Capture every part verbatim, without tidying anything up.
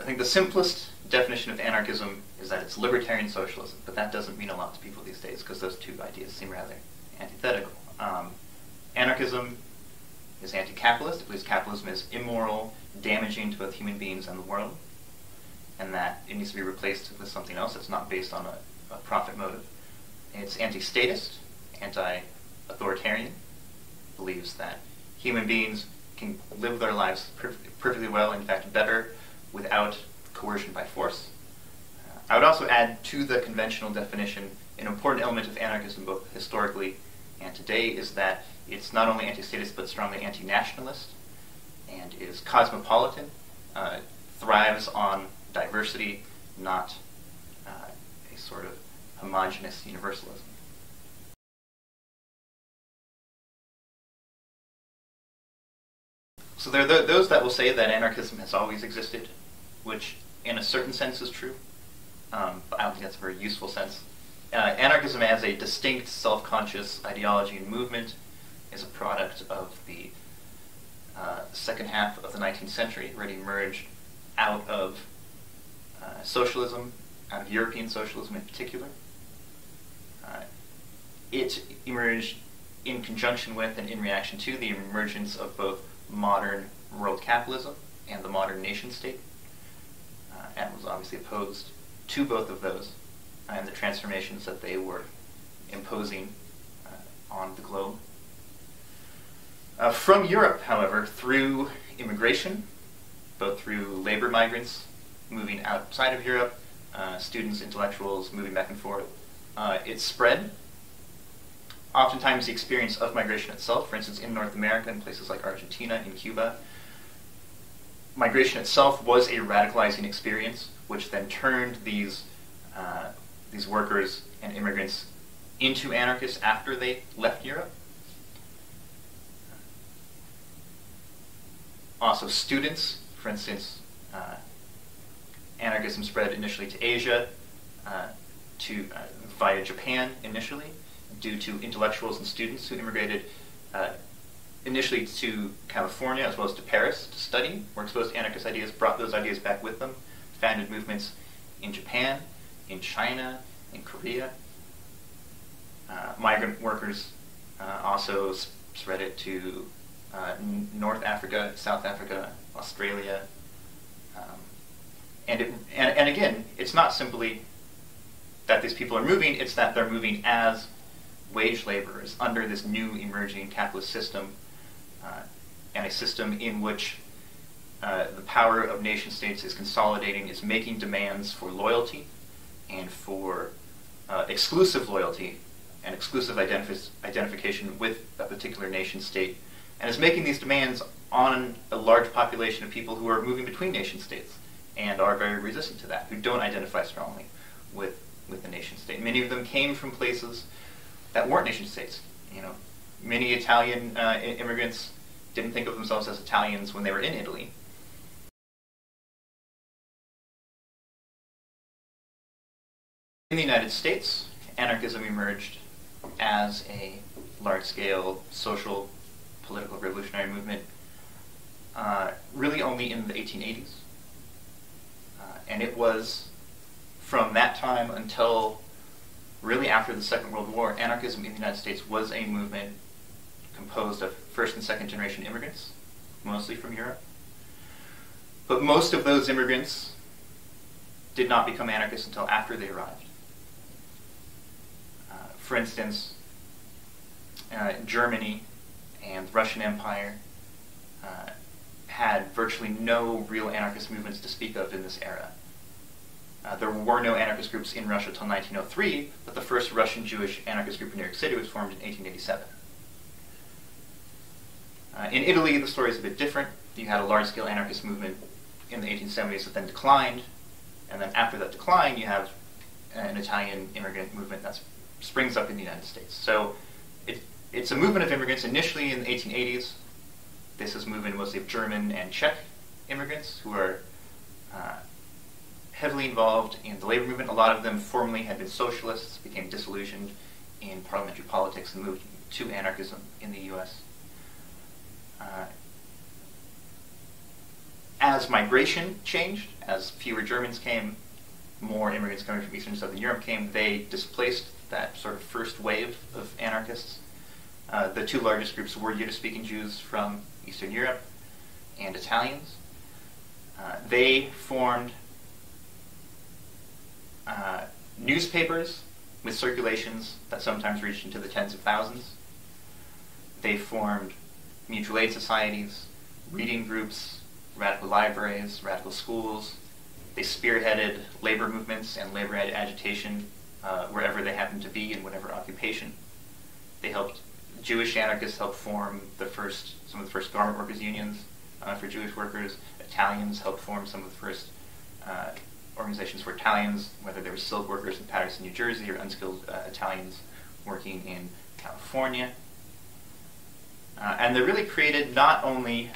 I think the simplest definition of anarchism is that it's libertarian socialism, but that doesn't mean a lot to people these days because those two ideas seem rather antithetical. Um, anarchism is anti-capitalist. It believes capitalism is immoral, damaging to both human beings and the world, and that it needs to be replaced with something else that's not based on a, a profit motive. It's anti-statist, anti-authoritarian, believes that human beings can live their lives perf perfectly well, in fact better, without coercion by force. Uh, I would also add to the conventional definition an important element of anarchism both historically and today is that it's not only anti-statist but strongly anti-nationalist and is cosmopolitan, uh, thrives on diversity, not uh, a sort of homogeneous universalism. So there are th those that will say that anarchism has always existed, which in a certain sense is true, um, but I don't think that's a very useful sense. Uh, anarchism as a distinct, self-conscious ideology and movement is a product of the uh, second half of the nineteenth century. It already emerged out of uh, socialism, out of European socialism in particular. Uh, it emerged in conjunction with and in reaction to the emergence of both modern world capitalism and the modern nation state. Uh, and was obviously opposed to both of those and the transformations that they were imposing uh, on the globe. Uh, from Europe, however, through immigration, both through labor migrants moving outside of Europe, uh, students, intellectuals moving back and forth, uh, it spread. Oftentimes the experience of migration itself, for instance in North America, in places like Argentina, in Cuba, migration itself was a radicalizing experience, which then turned these, uh, these workers and immigrants into anarchists after they left Europe. Also students, for instance, uh, anarchism spread initially to Asia, uh, to, uh, via Japan initially, due to intellectuals and students who immigrated uh, initially to California as well as to Paris to study, were exposed to anarchist ideas, brought those ideas back with them, founded movements in Japan, in China, in Korea. Uh, migrant workers uh, also spread it to uh, North Africa, South Africa, Australia. Um, and, it, and, and again, it's not simply that these people are moving, it's that they're moving as wage laborers under this new emerging capitalist system. Uh, and a system in which uh, the power of nation states is consolidating, is making demands for loyalty and for uh, exclusive loyalty and exclusive identif identification with a particular nation state, and is making these demands on a large population of people who are moving between nation states and are very resistant to that, who don't identify strongly with, with the nation state. Many of them came from places that weren't nation states, you know. Many Italian uh, immigrants didn't think of themselves as Italians when they were in Italy. In the United States, anarchism emerged as a large-scale social, political, revolutionary movement, uh, really only in the eighteen eighties. Uh, and it was from that time until really after the Second World War, anarchism in the United States was a movement composed of first and second generation immigrants, mostly from Europe. But most of those immigrants did not become anarchists until after they arrived. Uh, for instance, uh, Germany and the Russian Empire uh, had virtually no real anarchist movements to speak of in this era. Uh, there were no anarchist groups in Russia until nineteen oh three, but the first Russian Jewish anarchist group in New York City was formed in eighteen eighty-seven. Uh, in Italy, the story is a bit different. You had a large-scale anarchist movement in the eighteen seventies that then declined, and then after that decline, you have an Italian immigrant movement that springs up in the United States. So it, it's a movement of immigrants initially in the eighteen eighties. This is a movement mostly of German and Czech immigrants who are uh, heavily involved in the labor movement. A lot of them formerly had been socialists, became disillusioned in parliamentary politics and moved to anarchism in the U S. Uh, as migration changed, as fewer Germans came, more immigrants coming from Eastern and Southern Europe came, they displaced that sort of first wave of anarchists. Uh, the two largest groups were Yiddish-speaking Jews from Eastern Europe and Italians. Uh, they formed uh, newspapers with circulations that sometimes reached into the tens of thousands. They formed mutual aid societies, reading groups, radical libraries, radical schools. They spearheaded labor movements and labor ag agitation uh, wherever they happened to be in whatever occupation. They helped, Jewish anarchists helped form the first, some of the first garment workers unions uh, for Jewish workers. Italians helped form some of the first uh, organizations for Italians, whether they were silk workers in Paterson, New Jersey, or unskilled uh, Italians working in California. Uh, and they really created not only,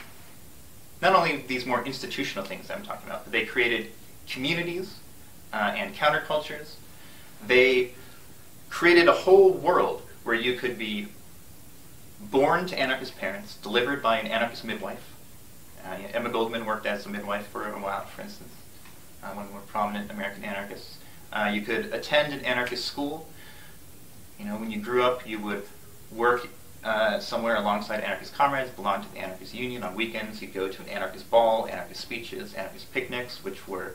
not only these more institutional things that I'm talking about, but they created communities uh, and countercultures. They created a whole world where you could be born to anarchist parents, delivered by an anarchist midwife. Uh, Emma Goldman worked as a midwife for a while, for instance, uh, one of the more prominent American anarchists. Uh, you could attend an anarchist school. You know, when you grew up, you would work Uh, somewhere alongside anarchist comrades, belonged to the anarchist union. On weekends, you'd go to an anarchist ball, anarchist speeches, anarchist picnics, which were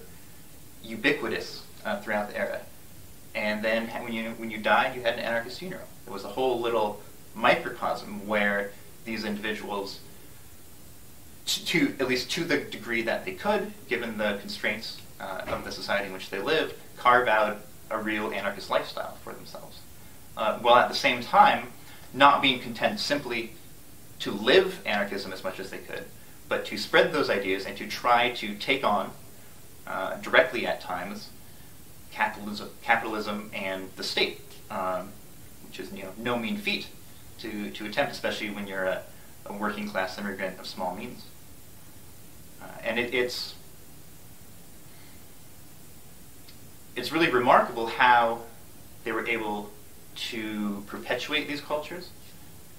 ubiquitous uh, throughout the era. And then when you, when you died, you had an anarchist funeral. It was a whole little microcosm where these individuals, to, to, at least to the degree that they could, given the constraints uh, of the society in which they lived, carve out a real anarchist lifestyle for themselves. Uh, while at the same time, not being content simply to live anarchism as much as they could, but to spread those ideas and to try to take on, uh, directly at times, capitalism, capitalism and the state, um, which is you know, no mean feat to, to attempt, especially when you're a, a working class immigrant of small means. Uh, and it, it's, it's really remarkable how they were able to perpetuate these cultures.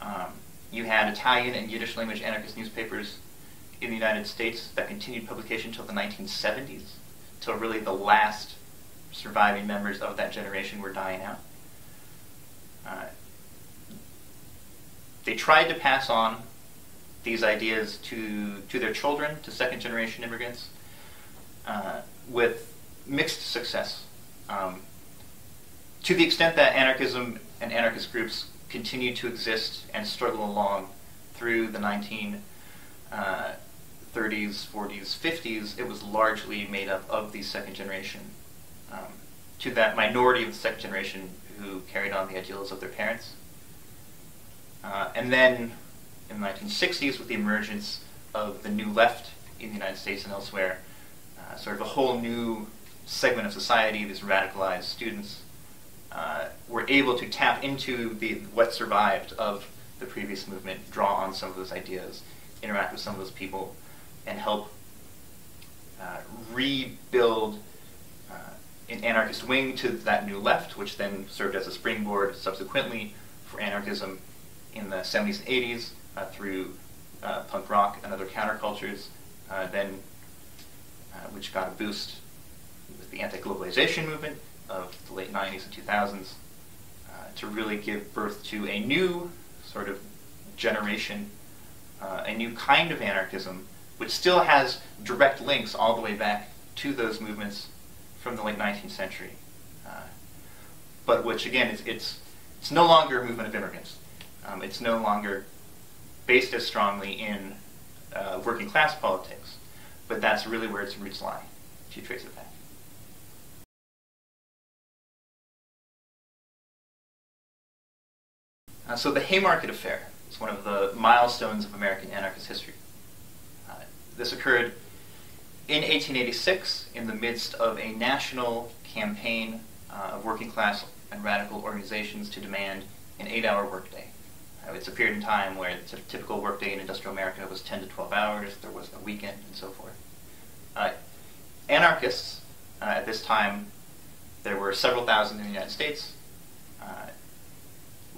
Um, you had Italian and Yiddish language anarchist newspapers in the United States that continued publication until the nineteen seventies, till really the last surviving members of that generation were dying out. Uh, they tried to pass on these ideas to, to their children, to second generation immigrants, uh, with mixed success. Um, To the extent that anarchism and anarchist groups continue to exist and struggle along through the nineteen thirties, uh, forties, fifties, it was largely made up of the second generation. Um, to that minority of the second generation who carried on the ideals of their parents. Uh, and then in the nineteen sixties, with the emergence of the New Left in the United States and elsewhere, uh, sort of a whole new segment of society, these radicalized students, Uh, were able to tap into the what survived of the previous movement, draw on some of those ideas, interact with some of those people, and help uh, rebuild uh, an anarchist wing to that New Left, which then served as a springboard subsequently for anarchism in the seventies and eighties uh, through uh, punk rock and other countercultures, uh, then uh, which got a boost with the anti-globalization movement of the late nineties and two thousands, uh, to really give birth to a new sort of generation, uh, a new kind of anarchism, which still has direct links all the way back to those movements from the late nineteenth century, uh, but which again, it's, it's, it's no longer a movement of immigrants. Um, it's no longer based as strongly in uh, working class politics, but that's really where its roots lie, if you trace it back. Uh, so the Haymarket Affair is one of the milestones of American anarchist history. Uh, this occurred in eighteen eighty-six in the midst of a national campaign uh, of working class and radical organizations to demand an eight-hour workday. Uh, it's a period in time where the typical workday in industrial America was ten to twelve hours, there was no weekend, and so forth. Uh, anarchists, uh, at this time, there were several thousand in the United States. Uh,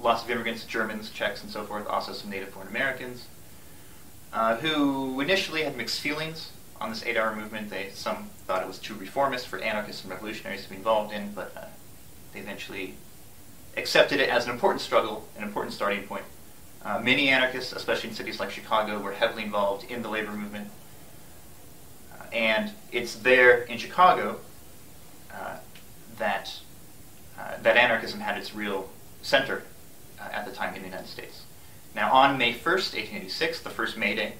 Lots of immigrants, Germans, Czechs, and so forth, also some native-born Americans, uh, who initially had mixed feelings on this eight-hour movement, they some thought it was too reformist for anarchists and revolutionaries to be involved in, but uh, they eventually accepted it as an important struggle, an important starting point. Uh, many anarchists, especially in cities like Chicago, were heavily involved in the labor movement. Uh, and it's there in Chicago uh, that, uh, that anarchism had its real center uh, at the time in the United States. Now, on May first, eighteen eighty-six, the first May Day,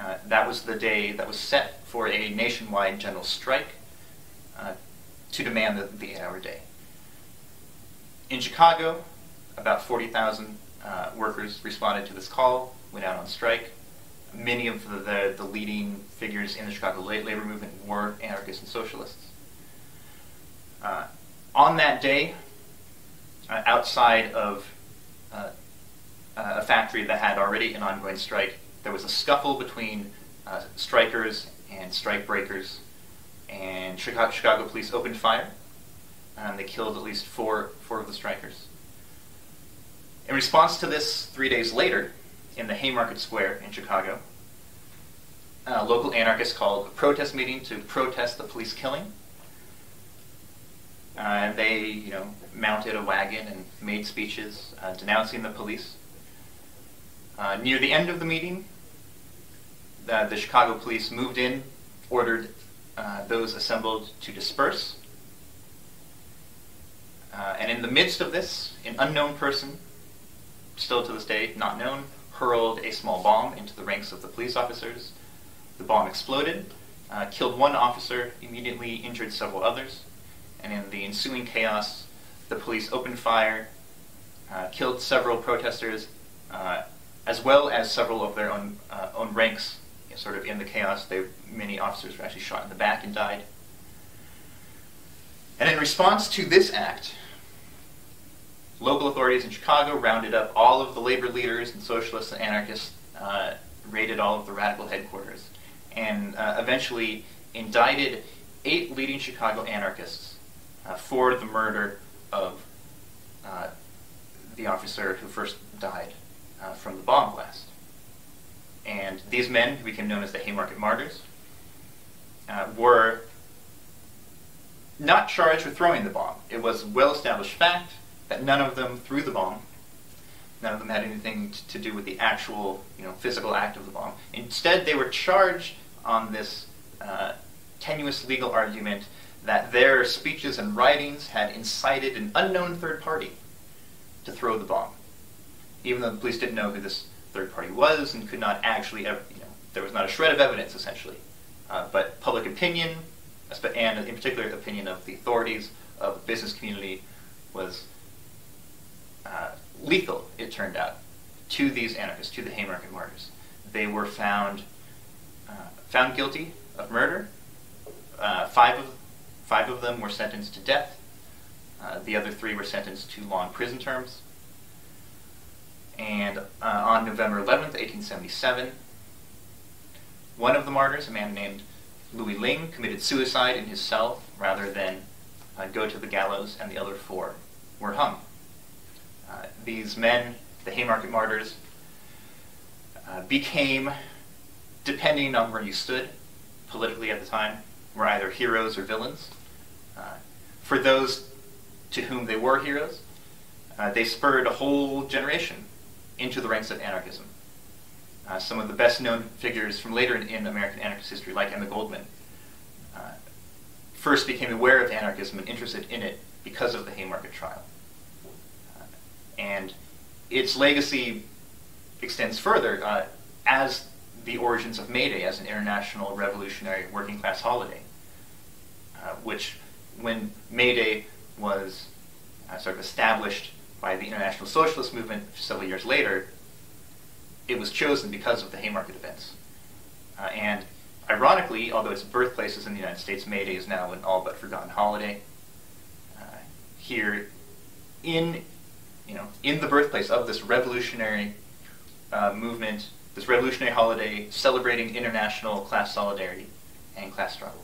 uh, that was the day that was set for a nationwide general strike uh, to demand the, the eight-hour day. In Chicago, about forty thousand uh, workers responded to this call, went out on strike. Many of the, the, the leading figures in the Chicago labor movement were anarchists and socialists. Uh, on that day, uh, outside of uh, a factory that had already an ongoing strike, there was a scuffle between uh, strikers and strike breakers, and Chicago, Chicago police opened fire. Um, they killed at least four, four of the strikers. In response to this, three days later, in the Haymarket Square in Chicago, uh, local anarchists called a protest meeting to protest the police killing. Uh, and they, you know, mounted a wagon and made speeches uh, denouncing the police. Uh, near the end of the meeting, the, the Chicago police moved in, ordered uh, those assembled to disperse. Uh, and in the midst of this, an unknown person, still to this day not known, hurled a small bomb into the ranks of the police officers. The bomb exploded, uh, killed one officer, immediately injured several others, and in the ensuing chaos, the police opened fire, uh, killed several protesters, uh, as well as several of their own, uh, own ranks. Sort of in the chaos, they, many officers were actually shot in the back and died. And in response to this act, local authorities in Chicago rounded up all of the labor leaders and socialists and anarchists, uh, raided all of the radical headquarters, and uh, eventually indicted eight leading Chicago anarchists uh, for the murder of uh, the officer who first died uh, from the bomb blast. And these men, who became known as the Haymarket Martyrs, uh, were not charged with throwing the bomb. It was a well-established fact that none of them threw the bomb. None of them had anything to do with the actual, you know, physical act of the bomb. Instead, they were charged on this uh, tenuous legal argument that their speeches and writings had incited an unknown third party to throw the bomb, even though the police didn't know who this third party was and could not actually ever, you know, there was not a shred of evidence, essentially. Uh, but public opinion, and in particular the opinion of the authorities, of the business community, was uh, lethal, it turned out, to these anarchists, to the Haymarket Martyrs. They were found uh, found guilty of murder. Uh, five, of, five of them were sentenced to death. Uh, the other three were sentenced to long prison terms. And uh, on November eleventh, eighteen seventy-seven, one of the martyrs, a man named Louis Ling, committed suicide in his cell rather than uh, go to the gallows, and the other four were hung. Uh, these men, the Haymarket Martyrs, uh, became, depending on where you stood politically at the time, were either heroes or villains. Uh, for those to whom they were heroes, uh, they spurred a whole generation into the ranks of anarchism. Uh, some of the best-known figures from later in, in American anarchist history, like Emma Goldman, uh, first became aware of anarchism and interested in it because of the Haymarket trial. Uh, and its legacy extends further uh, as the origins of May Day as an international revolutionary working-class holiday, uh, which, when May Day was uh, sort of established by the international socialist movement several years later, it was chosen because of the Haymarket events. Uh, and ironically, although its birthplace is in the United States, May Day is now an all but forgotten holiday. Uh, here, in you know, in the birthplace of this revolutionary uh, movement, this revolutionary holiday celebrating international class solidarity and class struggle.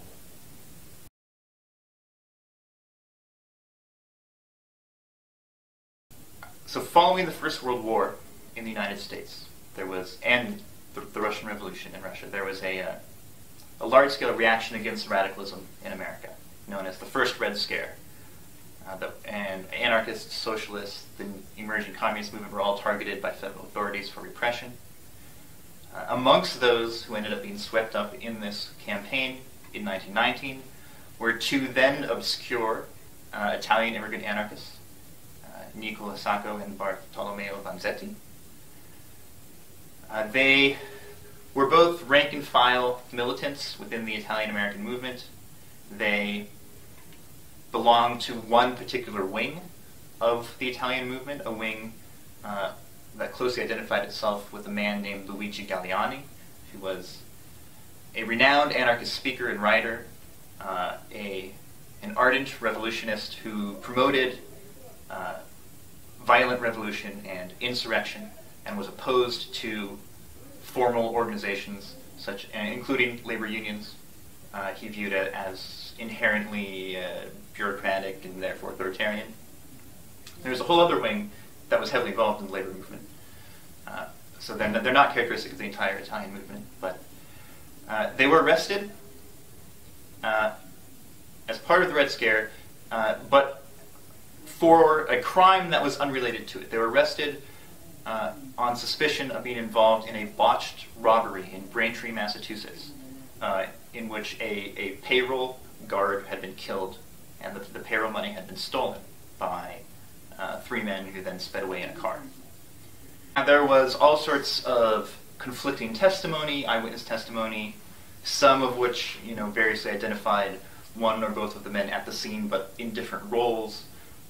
So, following the First World War in the United States, there was, and the, the Russian Revolution in Russia, there was a, uh, a large-scale reaction against radicalism in America, known as the First Red Scare. Uh, the, and anarchists, socialists, the emerging communist movement were all targeted by federal authorities for repression. Uh, amongst those who ended up being swept up in this campaign in nineteen nineteen were two then obscure uh, Italian immigrant anarchists, uh, Nicola Sacco and Bartolomeo Vanzetti. Uh, they were both rank-and-file militants within the Italian-American movement. They belonged to one particular wing of the Italian movement, a wing uh, that closely identified itself with a man named Luigi Galleani, who was a renowned anarchist speaker and writer, uh, a, an ardent revolutionist who promoted uh, violent revolution and insurrection, and was opposed to formal organizations, such including labor unions. Uh, he viewed it as inherently uh, bureaucratic and therefore authoritarian. There was a whole other wing that was heavily involved in the labor movement. Uh, so they're, they're not characteristic of the entire Italian movement, but uh, they were arrested uh, as part of the Red Scare, uh, but for a crime that was unrelated to it. They were arrested uh, on suspicion of being involved in a botched robbery in Braintree, Massachusetts, uh, in which a, a payroll guard had been killed and the, the payroll money had been stolen by uh, three men who then sped away in a car. And there was all sorts of conflicting testimony, eyewitness testimony, some of which, you know, variously identified one or both of the men at the scene, but in different roles.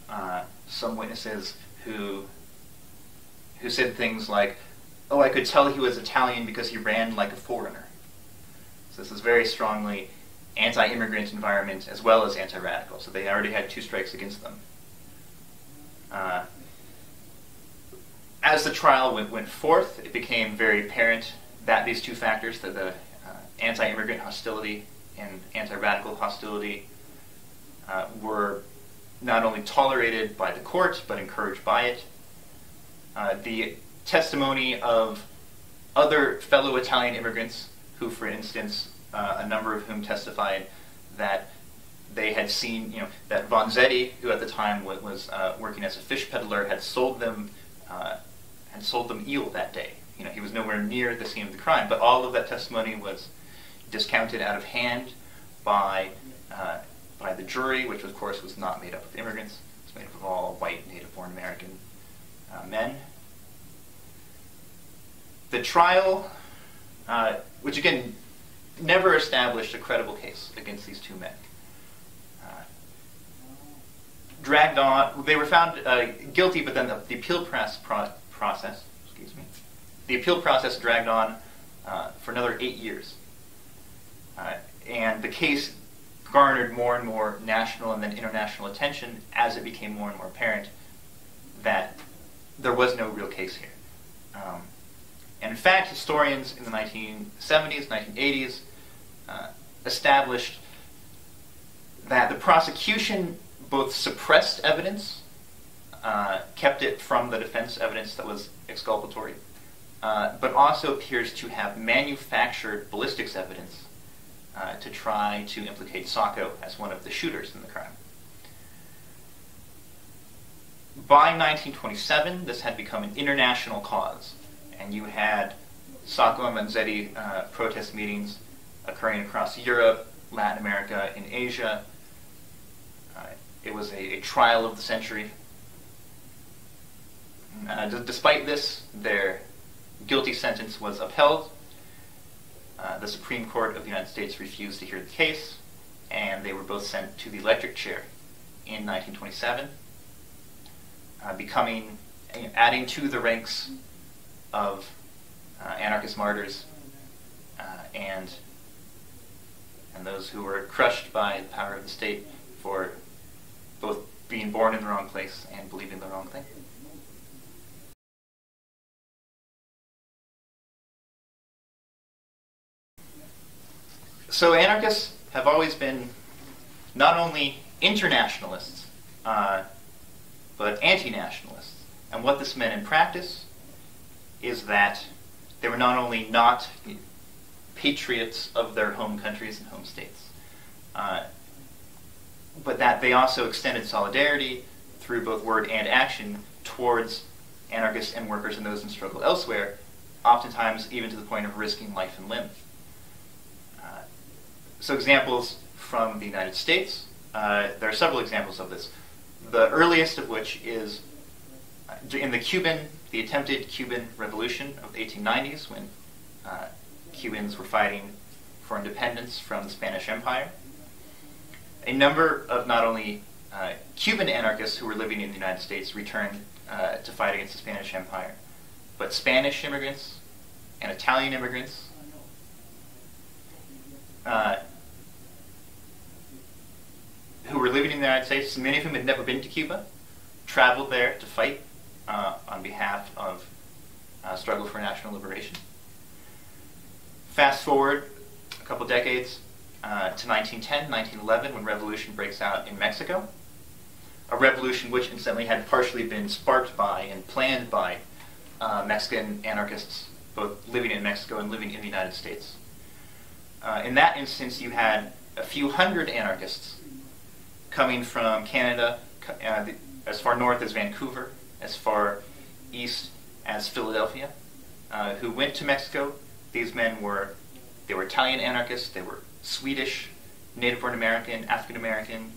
Uh, some witnesses who, who said things like, "Oh, I could tell he was Italian because he ran like a foreigner." So this is very strongly anti-immigrant environment as well as anti-radical. So they already had two strikes against them. Uh, as the trial went, went forth, it became very apparent that these two factors, that the uh, anti-immigrant hostility and anti-radical hostility, uh, were not only tolerated by the court, but encouraged by it. Uh, the testimony of other fellow Italian immigrants, who, for instance, Uh, a number of whom testified that they had seen, you know, that Vanzetti, who at the time was, was uh, working as a fish peddler, had sold them, uh, had sold them eel that day. You know, he was nowhere near the scene of the crime, but all of that testimony was discounted out of hand by uh, by the jury, which of course was not made up of immigrants; it was made up of all white, native-born American uh, men. The trial, uh, which again, never established a credible case against these two men. Uh, dragged on, they were found uh, guilty, but then the, the appeal press pro process, excuse me, the appeal process dragged on uh, for another eight years, uh, and the case garnered more and more national and then international attention as it became more and more apparent that there was no real case here. Um, And in fact, historians in the nineteen seventies, nineteen eighties, uh, established that the prosecution both suppressed evidence, uh, kept it from the defense evidence that was exculpatory, uh, but also appears to have manufactured ballistics evidence uh, to try to implicate Sacco as one of the shooters in the crime. By nineteen twenty-seven, this had become an international cause, and you had Sacco and Vanzetti uh, protest meetings occurring across Europe, Latin America, and Asia. Uh, it was a, a trial of the century. Uh, despite this, their guilty sentence was upheld. Uh, the Supreme Court of the United States refused to hear the case, and they were both sent to the electric chair in nineteen twenty-seven, uh, becoming, you know, adding to the ranks of uh, anarchist martyrs uh, and and those who were crushed by the power of the state for both being born in the wrong place and believing the wrong thing. So anarchists have always been not only internationalists, uh, but anti-nationalists. And what this meant in practice is that they were not only not patriots of their home countries and home states. Uh, but that they also extended solidarity through both word and action towards anarchists and workers and those in struggle elsewhere, oftentimes even to the point of risking life and limb. Uh, so examples from the United States, uh, there are several examples of this. The earliest of which is in the Cuban, the attempted Cuban Revolution of the eighteen nineties, when uh, Cubans were fighting for independence from the Spanish Empire. A number of not only uh, Cuban anarchists who were living in the United States returned uh, to fight against the Spanish Empire, but Spanish immigrants and Italian immigrants, uh, who were living in the United States, many of whom had never been to Cuba, traveled there to fight uh, on behalf of uh, struggle for national liberation. Fast forward a couple decades uh, to nineteen ten, nineteen eleven, when revolution breaks out in Mexico, a revolution which incidentally had partially been sparked by and planned by uh, Mexican anarchists, both living in Mexico and living in the United States. Uh, in that instance, you had a few hundred anarchists coming from Canada, uh, the, as far north as Vancouver, as far east as Philadelphia, uh, who went to Mexico. These men were, they were Italian anarchists, they were Swedish, Native born American, African American.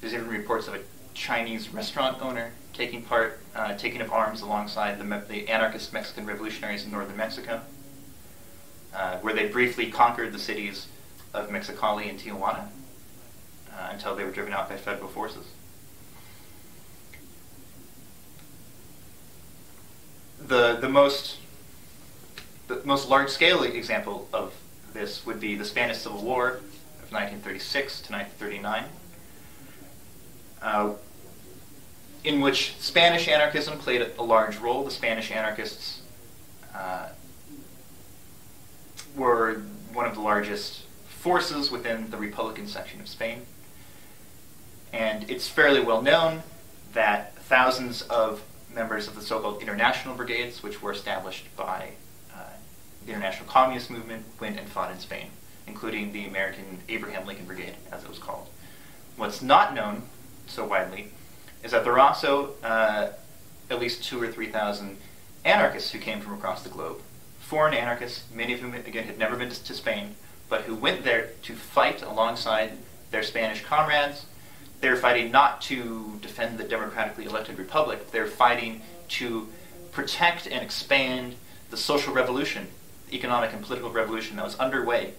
There's even reports of a Chinese restaurant owner taking part, uh, taking up arms alongside the, the anarchist Mexican revolutionaries in northern Mexico, uh, where they briefly conquered the cities of Mexicali and Tijuana uh, until they were driven out by federal forces. The, the most The most large-scale example of this would be the Spanish Civil War of nineteen thirty-six to nineteen thirty-nine, uh, in which Spanish anarchism played a, a large role. The Spanish anarchists uh, were one of the largest forces within the Republican section of Spain. And it's fairly well known that thousands of members of the so-called international brigades, which were established by the International Communist Movement, went and fought in Spain, including the American Abraham Lincoln Brigade, as it was called. What's not known so widely is that there are also uh, at least two or three thousand anarchists who came from across the globe, foreign anarchists, many of whom, again, had never been to Spain, but who went there to fight alongside their Spanish comrades. They were fighting not to defend the democratically elected republic, they were fighting to protect and expand the social revolution, economic and political revolution that was underway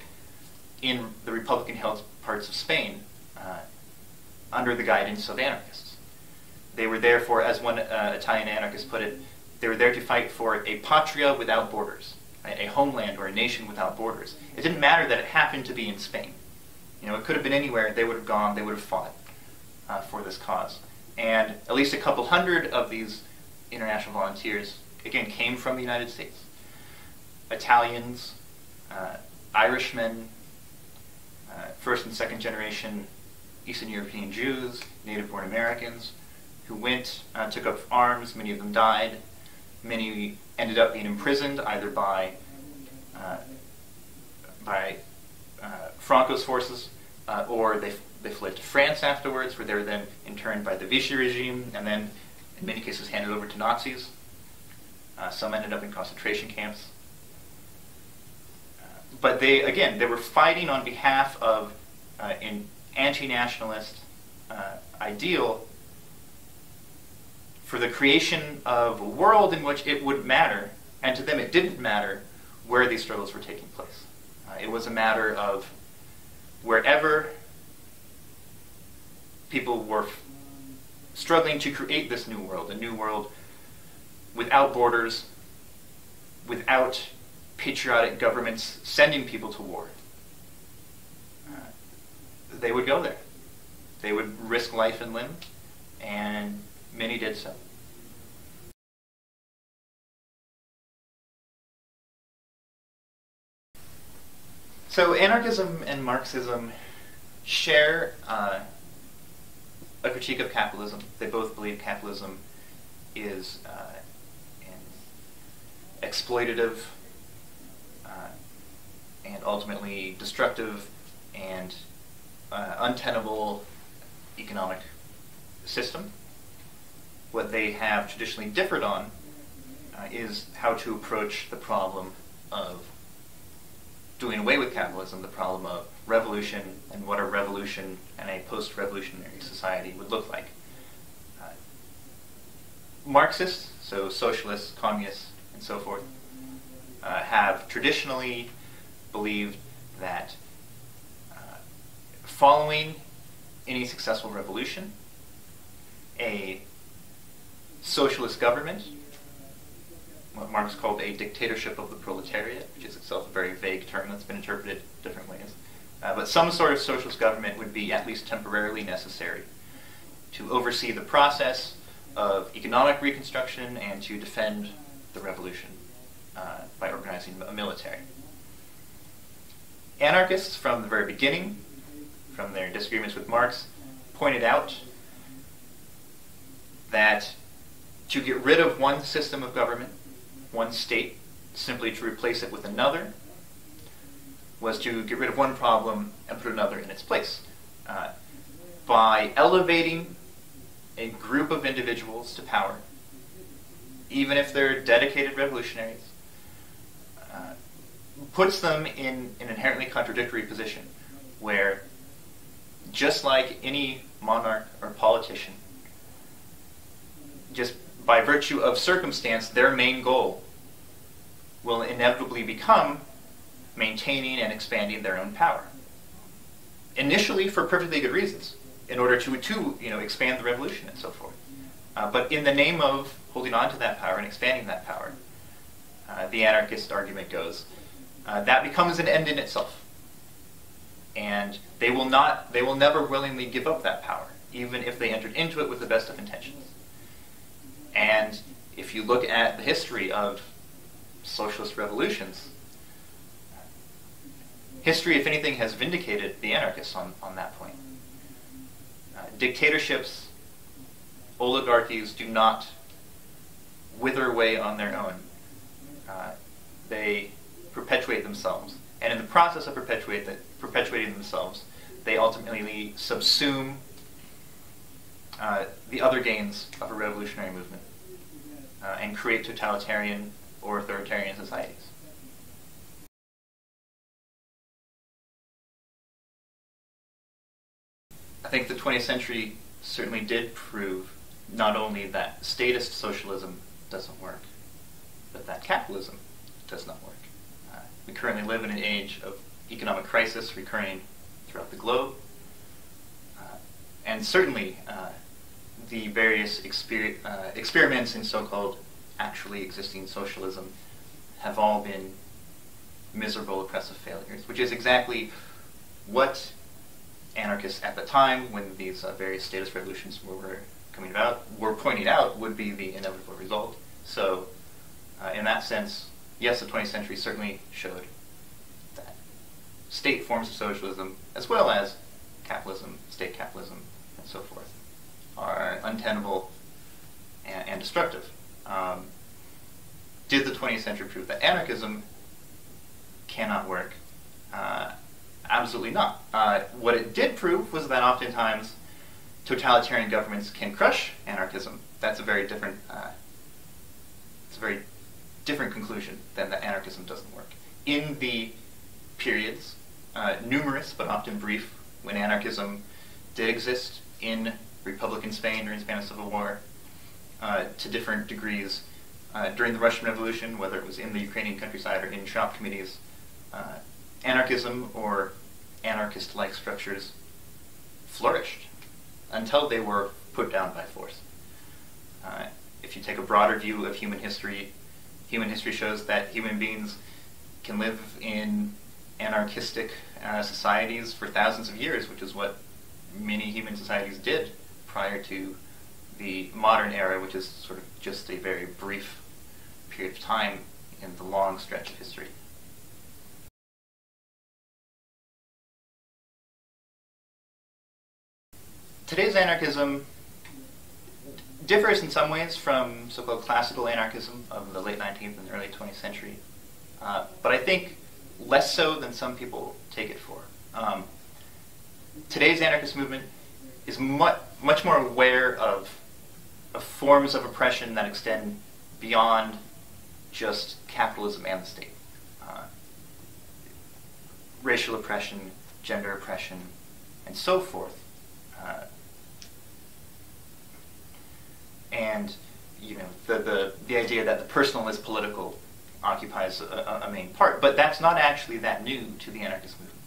in the Republican-held parts of Spain uh, under the guidance of anarchists. They were therefore, as one uh, Italian anarchist put it, they were there to fight for a patria without borders, right? A homeland or a nation without borders. It didn't matter that it happened to be in Spain. You know, it could have been anywhere, they would have gone, they would have fought uh, for this cause. And at least a couple hundred of these international volunteers, again, came from the United States. Italians, uh, Irishmen, uh, first and second generation Eastern European Jews, native-born Americans, who went, uh, took up arms, many of them died, many ended up being imprisoned either by, uh, by uh, Franco's forces, uh, or they, they fled to France afterwards, where they were then interned by the Vichy regime, and then in many cases handed over to Nazis. Uh, some ended up in concentration camps. But they, again, they were fighting on behalf of uh, an anti-nationalist uh, ideal for the creation of a world in which it would matter, and to them it didn't matter where these struggles were taking place. Uh, it was a matter of wherever people were f struggling to create this new world, a new world without borders, without patriotic governments sending people to war. Uh, they would go there. They would risk life and limb, and many did so. So anarchism and Marxism share uh, a critique of capitalism. They both believe capitalism is uh, an exploitative and ultimately destructive and uh, untenable economic system. What they have traditionally differed on uh, is how to approach the problem of doing away with capitalism, the problem of revolution, and what a revolution and a post-revolutionary society would look like. Uh, Marxists, so socialists, communists, and so forth, uh, have traditionally believed that uh, following any successful revolution, a socialist government, what Marx called a dictatorship of the proletariat, which is itself a very vague term that's been interpreted different ways, uh, but some sort of socialist government would be at least temporarily necessary to oversee the process of economic reconstruction and to defend the revolution uh, by organizing a military. Anarchists, from the very beginning, from their disagreements with Marx, pointed out that to get rid of one system of government, one state, simply to replace it with another, was to get rid of one problem and put another in its place. Uh, by elevating a group of individuals to power, even if they're dedicated revolutionaries, uh, puts them in an inherently contradictory position where, just like any monarch or politician, just by virtue of circumstance, their main goal will inevitably become maintaining and expanding their own power. Initially, for perfectly good reasons, in order to, to you know, expand the revolution and so forth. Uh, but in the name of holding on to that power and expanding that power, uh, the anarchist argument goes, uh, that becomes an end in itself. And they will, not, they will never willingly give up that power, even if they entered into it with the best of intentions. And if you look at the history of socialist revolutions, history, if anything, has vindicated the anarchists on, on that point. Uh, dictatorships, oligarchies do not wither away on their own. Uh, they perpetuate themselves. And in the process of perpetuate the, perpetuating themselves, they ultimately subsume Uh, the other gains of a revolutionary movement uh, and create totalitarian or authoritarian societies. I think the twentieth century certainly did prove not only that statist socialism doesn't work, but that capitalism does not work. Uh, we currently live in an age of economic crisis recurring throughout the globe, uh, and certainly uh, the various exper uh, experiments in so-called actually existing socialism have all been miserable, oppressive failures, which is exactly what anarchists at the time, when these uh, various statist revolutions were, were coming about, were pointing out would be the inevitable result. So uh, in that sense, yes, the twentieth century certainly showed that state forms of socialism, as well as capitalism, state capitalism, and so forth, are untenable and, and destructive. Um, did the twentieth century prove that anarchism cannot work? Uh, absolutely not. Uh, what it did prove was that oftentimes totalitarian governments can crush anarchism. That's a very different. Uh, it's a very different conclusion than that anarchism doesn't work. In the periods, uh, numerous but often brief, when anarchism did exist in Republican Spain during the Spanish Civil War, uh, to different degrees uh, during the Russian Revolution, whether it was in the Ukrainian countryside or in shop committees, uh, anarchism or anarchist-like structures flourished until they were put down by force. Uh, if you take a broader view of human history, human history shows that human beings can live in anarchistic uh, societies for thousands of years, which is what many human societies did prior to the modern era, which is sort of just a very brief period of time in the long stretch of history. Today's anarchism differs in some ways from so-called classical anarchism of the late nineteenth and early twentieth century, uh, but I think less so than some people take it for. Um, today's anarchist movement is much, much more aware of, of forms of oppression that extend beyond just capitalism and the state. Uh, racial oppression, gender oppression, and so forth. Uh, and you know, the, the, the idea that the personal is political occupies a, a main part, but that's not actually that new to the anarchist movement.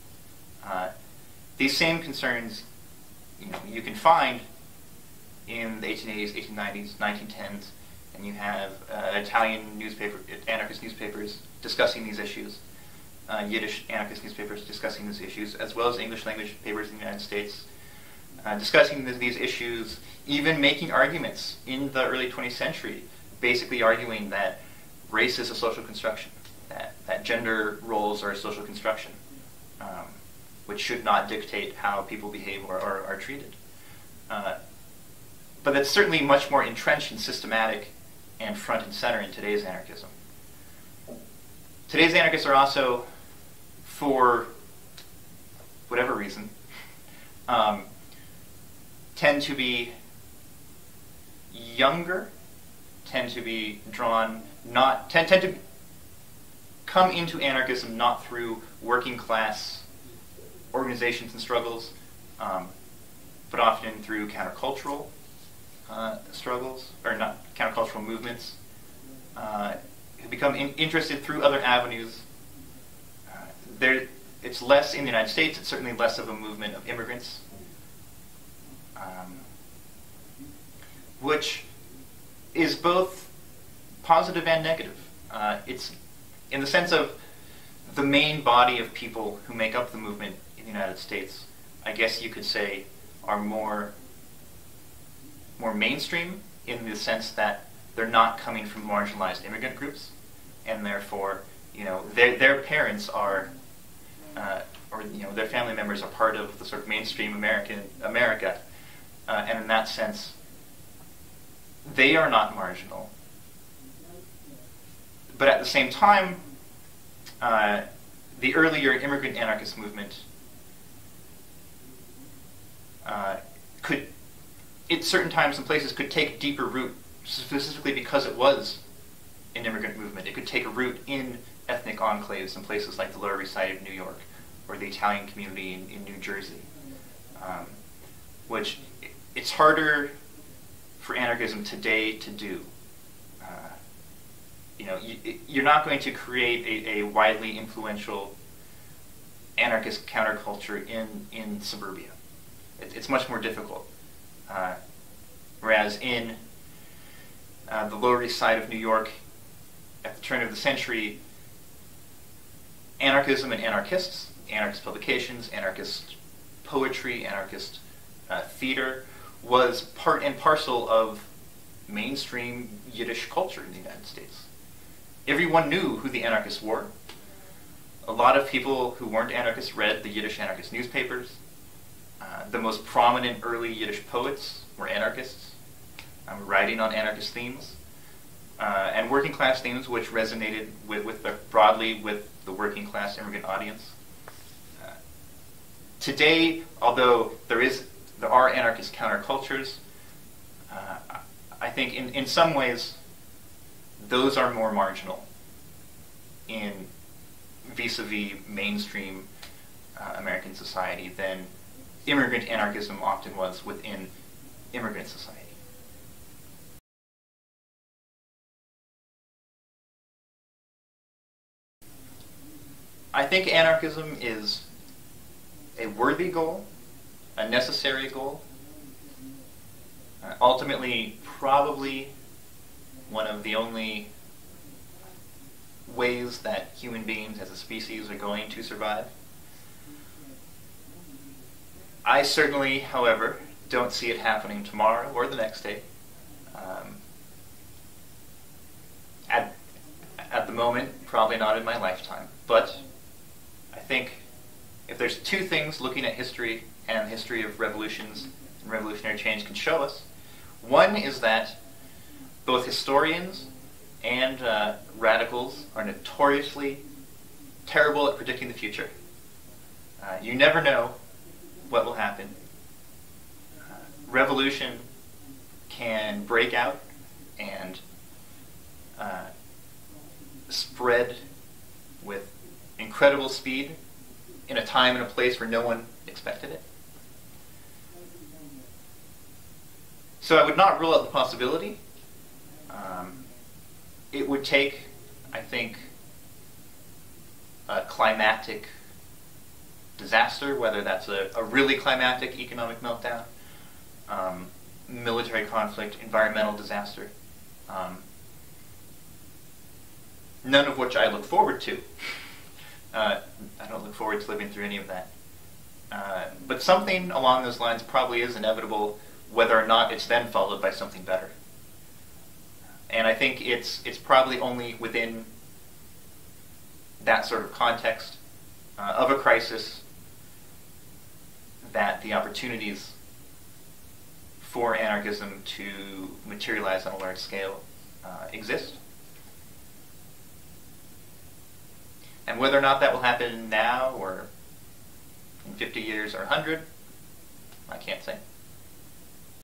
Uh, these same concerns you know, you can find in the eighteen eighties, eighteen nineties, nineteen tens, and you have uh, Italian newspaper, anarchist newspapers discussing these issues, uh, Yiddish anarchist newspapers discussing these issues, as well as English language papers in the United States uh, discussing th these issues, even making arguments in the early twentieth century, basically arguing that race is a social construction, that, that gender roles are a social construction, um, which should not dictate how people behave or, or are treated. Uh, but that's certainly much more entrenched and systematic and front and center in today's anarchism. Today's anarchists are also, for whatever reason, um, tend to be younger, tend to be drawn, not, tend, tend to come into anarchism not through working class organizations and struggles, um, but often through countercultural uh, struggles, or not countercultural movements, uh, who become in, interested through other avenues. Uh, there, it's less in the United States, it's certainly less of a movement of immigrants, um, which is both positive and negative. Uh, it's in the sense of the main body of people who make up the movement in the United States, I guess you could say, are more, more mainstream in the sense that they're not coming from marginalized immigrant groups, and therefore, you know, their, their parents are, uh, or you know, their family members are part of the sort of mainstream American America, uh, and in that sense, they are not marginal. But at the same time, uh, the earlier immigrant anarchist movement uh, could, at certain times and places, could take deeper root, specifically because it was an immigrant movement. It could take a root in ethnic enclaves in places like the Lower East Side of New York or the Italian community in, in New Jersey, um, which it's harder for anarchism today to do. Uh, You know, you, you're not going to create a, a widely influential anarchist counterculture in, in suburbia. It, it's much more difficult. Uh, whereas in uh, the Lower East Side of New York at the turn of the century, anarchism and anarchists, anarchist publications, anarchist poetry, anarchist uh, theater, was part and parcel of mainstream Yiddish culture in the United States. Everyone knew who the anarchists were. A lot of people who weren't anarchists read the Yiddish anarchist newspapers. Uh, the most prominent early Yiddish poets were anarchists, um, writing on anarchist themes, uh, and working class themes which resonated with, with the, broadly with the working class immigrant audience. Uh, today, although there, is, there are anarchist countercultures, uh, I think in, in some ways, those are more marginal in vis-a-vis mainstream uh, American society than immigrant anarchism often was within immigrant society. I think anarchism is a worthy goal, a necessary goal, uh, ultimately probably one of the only ways that human beings as a species are going to survive. I certainly, however, don't see it happening tomorrow or the next day. Um, at, at the moment, probably not in my lifetime. But I think if there's two things looking at history and the history of revolutions and revolutionary change can show us, one is that both historians and uh, radicals are notoriously terrible at predicting the future. Uh, you never know what will happen. Uh, revolution can break out and uh, spread with incredible speed in a time and a place where no one expected it. So I would not rule out the possibility. Um, it would take, I think, a climatic disaster, whether that's a, a really climatic economic meltdown, um, military conflict, environmental disaster, um, none of which I look forward to. Uh, I don't look forward to living through any of that. Uh, but something along those lines probably is inevitable, whether or not it's then followed by something better. And I think it's, it's probably only within that sort of context uh, of a crisis that the opportunities for anarchism to materialize on a large scale uh, exist. And whether or not that will happen now or in fifty years or a hundred, I can't say.